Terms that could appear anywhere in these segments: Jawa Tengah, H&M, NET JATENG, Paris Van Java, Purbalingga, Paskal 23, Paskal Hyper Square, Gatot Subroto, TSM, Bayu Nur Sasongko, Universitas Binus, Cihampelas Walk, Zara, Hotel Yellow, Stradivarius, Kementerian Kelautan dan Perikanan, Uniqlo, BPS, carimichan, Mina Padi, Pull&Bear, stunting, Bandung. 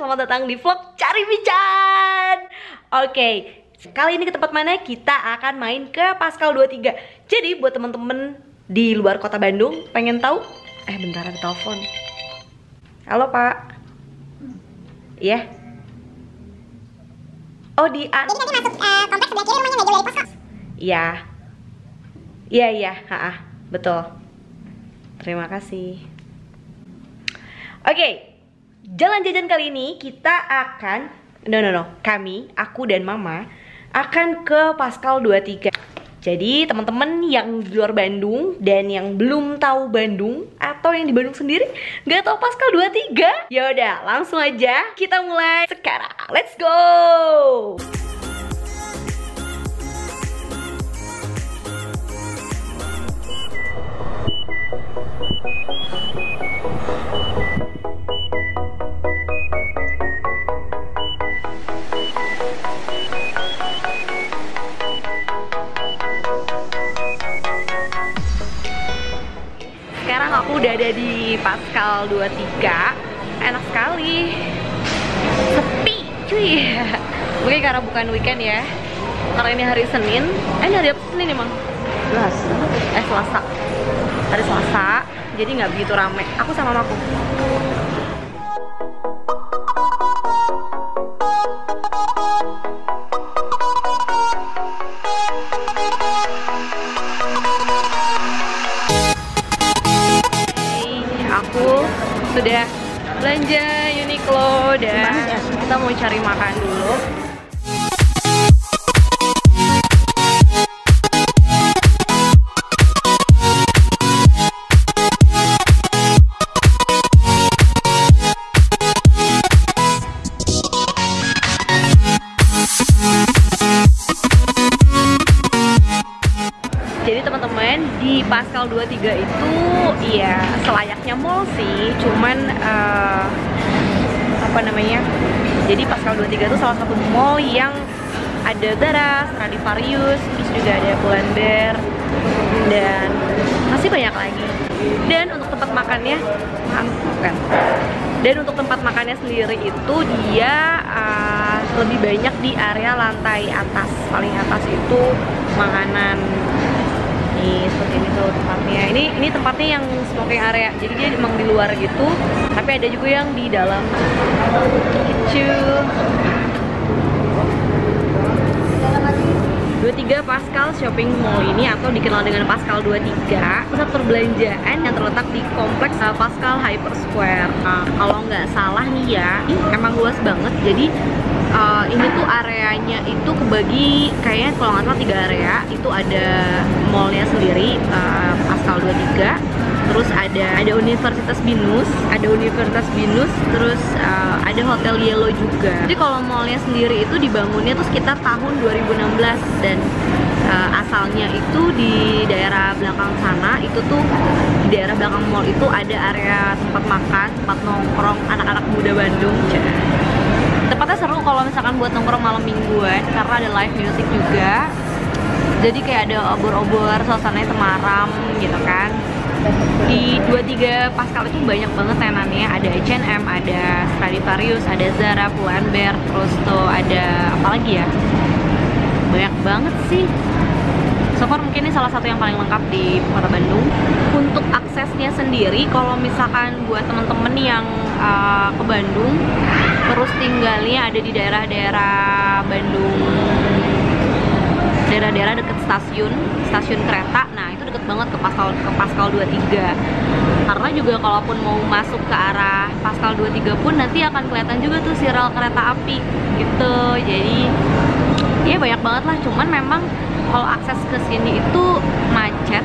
selamat datang di vlog Carimichan. Oke, kali ini ke tempat mana? Kita akan main ke Paskal 23. Jadi buat temen-temen di luar kota Bandung pengen tahu, bentar ada telepon. Halo Pak. Iya. Oh di A. Jadi nanti masuk kompleks sebelah kiri rumahnya, nggak jauh dari Paskal. Iya. Iya, betul. Terima kasih. Oke. Jalan jajan kali ini kita akan kami, aku dan Mama akan ke Paskal 23. Jadi teman-teman yang di luar Bandung dan yang belum tahu Bandung atau yang di Bandung sendiri nggak tahu Paskal 23, ya udah langsung aja kita mulai sekarang. Let's go. Udah ada di Paskal 23. Enak sekali. Sepi cuy. Mungkin karena bukan weekend ya. Karena ini hari Senin. Ini hari apa Senin emang? Selasa. Hari Selasa. Jadi nggak begitu rame. Aku sama mamaku. Sudah belanja Uniqlo dan kita mau cari makan dulu. Jadi teman-teman di Paskal 23 itu ya selayaknya mall sih, cuman jadi Paskal 23 itu salah satu mall yang ada Zara, Stradivarius, terus juga ada Pull&Bear dan masih banyak lagi. Dan untuk tempat makannya sendiri itu dia lebih banyak di area lantai atas, paling atas itu makanan. Seperti ini tuh tempatnya. Ini tempatnya yang smoking area. Jadi dia emang di luar gitu, tapi ada juga yang di dalam. Lucu. 23 Paskal Shopping Mall ini atau dikenal dengan Paskal 23, pusat perbelanjaan yang terletak di kompleks Paskal Hyper Square. Kalau nggak salah nih ya, emang luas banget. Jadi ini tuh areanya itu kebagi kayaknya kalau nggak salah 3 area. Itu ada mallnya sendiri, Paskal 23, terus ada Universitas Binus, terus ada Hotel Yellow juga. Jadi kalau mallnya sendiri itu dibangunnya tuh sekitar tahun 2016 dan asalnya itu di daerah belakang sana. Itu tuh di daerah belakang mall itu ada area tempat makan, tempat nongkrong anak-anak muda Bandung. Tempatnya seru kalau misalkan buat nongkrong malam mingguan karena ada live music juga. Jadi kayak ada obor-obor, suasananya temaram gitu kan. Di 23 Paskal itu banyak banget tenannya, ada H&M, ada Stradivarius, ada Zara, Pull&Bear, terus tuh ada apa lagi ya? Banyak banget sih. So far mungkin ini salah satu yang paling lengkap di kota Bandung. Untuk aksesnya sendiri, kalau misalkan buat temen-temen yang ke Bandung terus tinggalnya ada di daerah-daerah Bandung, daerah-daerah deket stasiun kereta, nah itu deket banget ke Paskal 23. Karena juga kalaupun mau masuk ke arah Paskal 23 pun nanti akan kelihatan juga tuh si rel kereta api gitu. Jadi ya banyak banget lah, cuman memang kalau akses ke sini itu macet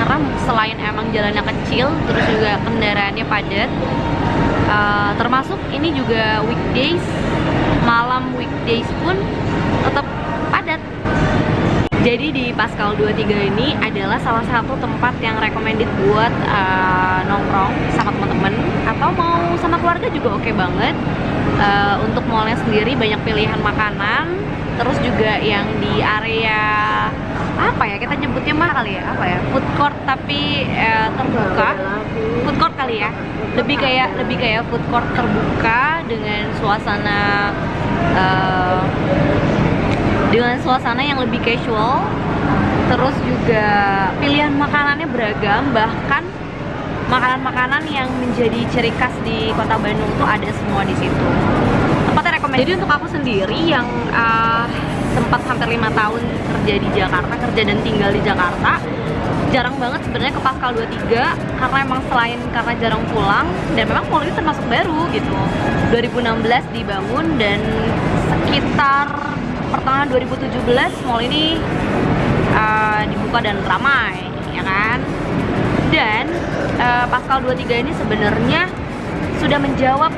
karena selain emang jalannya kecil terus juga kendaraannya padat. Termasuk ini juga weekdays, malam weekdays pun tetap padat. Jadi di Paskal 23 ini adalah salah satu tempat yang recommended buat nongkrong sama teman-teman atau mau sama keluarga juga oke banget. Untuk mallnya sendiri banyak pilihan makanan, terus juga yang di area apa ya, kita nyebutnya mah kali ya, apa ya, food court tapi terbuka, food court kali ya, lebih kayak food court terbuka dengan suasana yang lebih casual. Terus juga pilihan makanannya beragam, bahkan makanan-makanan yang menjadi ciri khas di Kota Bandung tuh ada semua di situ. Tempatnya rekomend. Jadi untuk aku sendiri yang sempat hampir 5 tahun kerja di Jakarta, kerja dan tinggal di Jakarta, jarang banget sebenarnya ke Paskal 23 karena emang selain karena jarang pulang dan memang mall ini termasuk baru gitu. 2016 dibangun dan sekitar pertengahan 2017 mall ini dibuka dan ramai, ya kan? Dan Paskal 23 ini sebenarnya sudah menjawab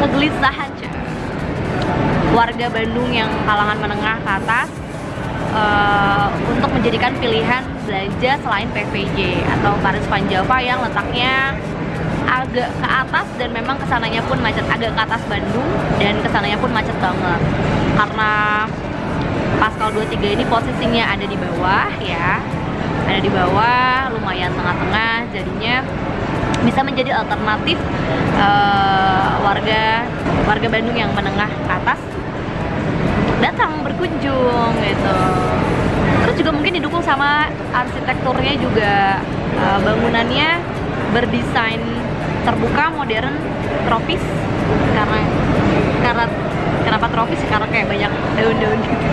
kegelisahan warga Bandung yang kalangan menengah ke atas untuk menjadikan pilihan belanja selain PVJ atau Paris Van Java yang letaknya agak ke atas dan memang kesananya pun macet, agak ke atas Bandung dan kesananya pun macet banget karena Paskal 23 ini posisinya ada di bawah ya, ada di bawah, lumayan tengah-tengah, jadinya bisa menjadi alternatif warga Bandung yang menengah ke atas datang berkunjung gitu. Terus juga mungkin didukung sama arsitekturnya juga, bangunannya berdesain terbuka, modern, tropis. Karena kenapa tropis? Karena kayak banyak daun-daun gitu.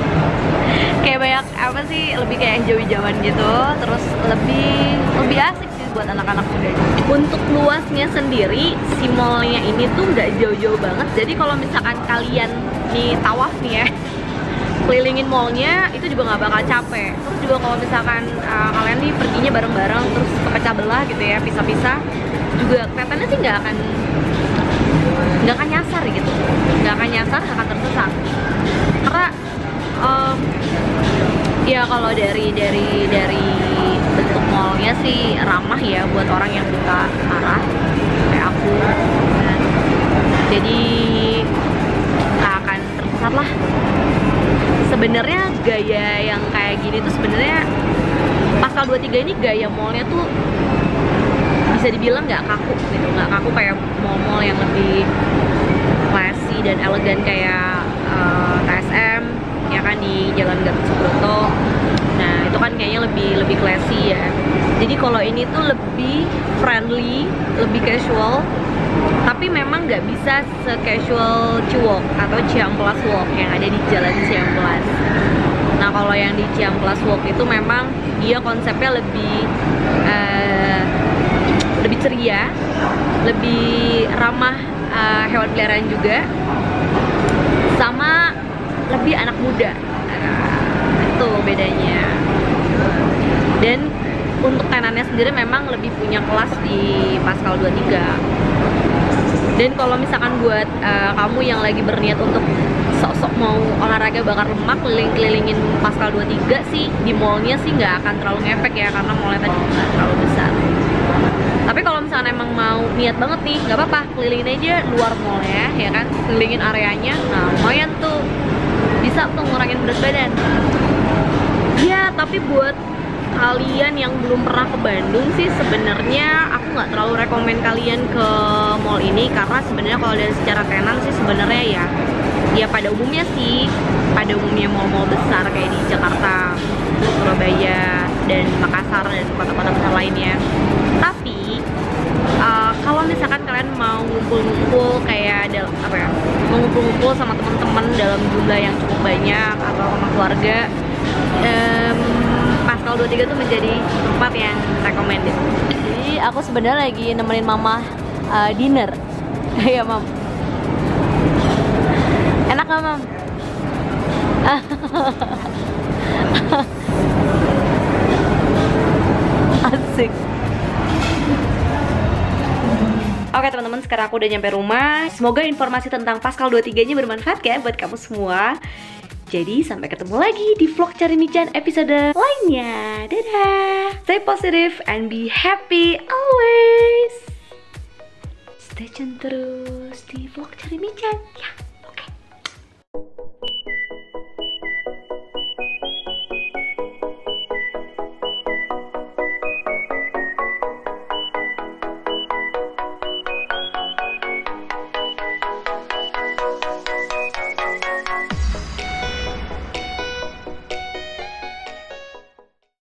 Kayak banyak apa sih, lebih kayak hijau-hijauan gitu. Terus lebih asik sih buat anak-anak muda. Untuk luasnya sendiri, si mallnya ini tuh nggak jauh-jauh banget. Jadi kalau misalkan kalian nih tawaf nih ya, kelilingin mallnya itu juga nggak bakal capek. Terus juga kalau misalkan kalian nih perginya bareng-bareng, terus kepecah belah gitu ya, pisah-pisah, juga kelihatannya sih nggak akan nyasar gitu, nggak akan tersesat. Karena ya kalau dari bentuk mallnya sih ramah ya buat orang yang buta arah kayak aku, jadi nggak akan tersesat lah. Sebenarnya gaya yang kayak gini tuh sebenarnya Paskal 23 ini gaya mallnya tuh bisa dibilang nggak kaku gitu, nggak kaku kayak mall-mall yang lebih classy dan elegan kayak TSM ya kan, di Jalan Gatot Subroto. Nah itu kan kayaknya lebih classy ya. Jadi kalau ini tuh lebih friendly, lebih casual, tapi memang nggak bisa se-casual Ciwalk atau Cihampelas Walk yang ada di Jalan Cihampelas. Nah kalau yang di Cihampelas Walk itu memang dia konsepnya lebih ceria, lebih ramah hewan peliharaan juga, sama lebih anak muda. Itu bedanya. Dan untuk tenannya sendiri memang lebih punya kelas di Paskal 23. Dan kalau misalkan buat kamu yang lagi berniat untuk sok-sok mau olahraga bakar lemak, keliling-kelilingin Paskal 23 sih, di mallnya sih nggak akan terlalu ngefek ya, karena mallnya tadi nggak terlalu besar. Tapi kalau misalnya emang mau niat banget nih, nggak apa-apa, kelilingin aja luar mallnya ya kan, kelilingin areanya. Nah lumayan tuh, bisa tuh ngurangin berat badan. Ya tapi buat kalian yang belum pernah ke Bandung sih sebenarnya aku nggak terlalu rekomen kalian ke mall ini, karena sebenarnya kalau dari secara tenan sih sebenarnya ya pada umumnya mall-mall besar kayak di Jakarta, Surabaya, dan Makassar dan kota-kota besar lainnya. Tapi kalau misalkan kalian mau ngumpul-ngumpul kayak apa ya, ngumpul-ngumpul sama teman-teman dalam jumlah yang cukup banyak atau sama keluarga, Paskal 23 tuh menjadi tempat yang recommended. Jadi aku sebenarnya lagi nemenin mama dinner. Ya mam, enak nggak mam? Asik. Oke teman-teman, sekarang aku udah nyampe rumah. Semoga informasi tentang Paskal 23-nya bermanfaat ya buat kamu semua. Jadi sampai ketemu lagi di vlog Carimichan episode lainnya. Dadah. Stay positive and be happy always. Stay tune terus di vlog Carimichan ya.